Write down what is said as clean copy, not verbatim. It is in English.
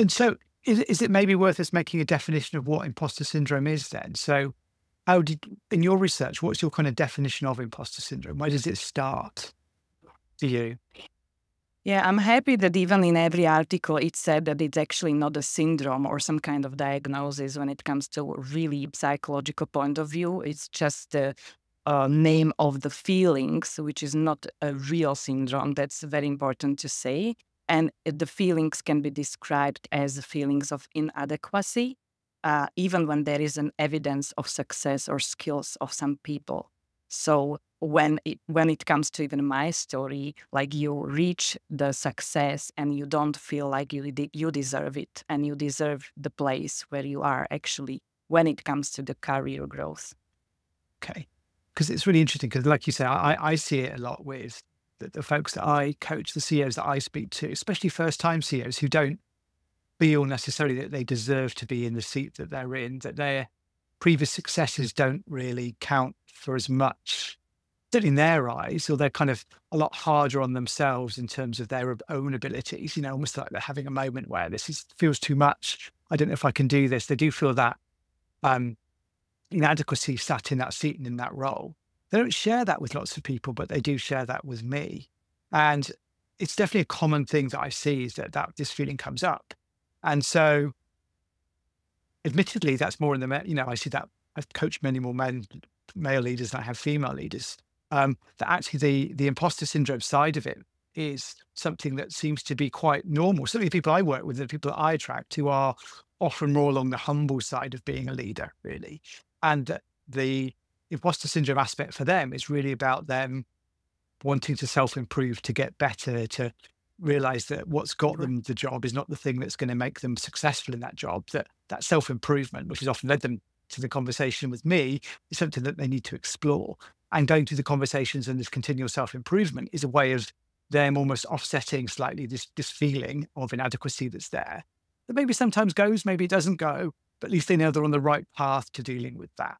And so is it maybe worth us making a definition of what imposter syndrome is then? So how did, in your research, what's your kind of definition of imposter syndrome? Where does it start for you? Yeah, I'm happy that even in every article it said that it's actually not a syndrome or some kind of diagnosis when it comes to really psychological point of view. It's just the name of the feelings, which is not a real syndrome. That's very important to say. And the feelings can be described as feelings of inadequacy, even when there is an evidence of success or skills of some people. So when it comes to even my story, like you reach the success and you don't feel like you deserve it and you deserve the place where you are actually when it comes to the career growth. Okay. Because it's really interesting because like you say, I see it a lot with the folks that I coach, the CEOs that I speak to, especially first-time CEOs who don't feel necessarily that they deserve to be in the seat that they're in, that their previous successes don't really count for as much in their eyes, or they're kind of a lot harder on themselves in terms of their own abilities, you know, almost like they're having a moment where feels too much. I don't know if I can do this. They do feel that inadequacy sat in that seat and in that role. They don't share that with lots of people, but they do share that with me. And it's definitely a common thing that I see is that this feeling comes up. And so admittedly, that's more in the men, you know, I see that I've coached many more male leaders than I have female leaders. That actually the imposter syndrome side of it is something that seems to be quite normal. Some of the people I work with, the people that I attract, who are often more along the humble side of being a leader, really. And the imposter syndrome aspect for them is really about them wanting to self-improve, to get better, to realize that what's got them the job is not the thing that's going to make them successful in that job, that self-improvement, which has often led them to the conversation with me, is something that they need to explore. And going through the conversations and this continual self-improvement is a way of them almost offsetting slightly this feeling of inadequacy that's there. That maybe sometimes goes, maybe it doesn't go, but at least they know they're on the right path to dealing with that.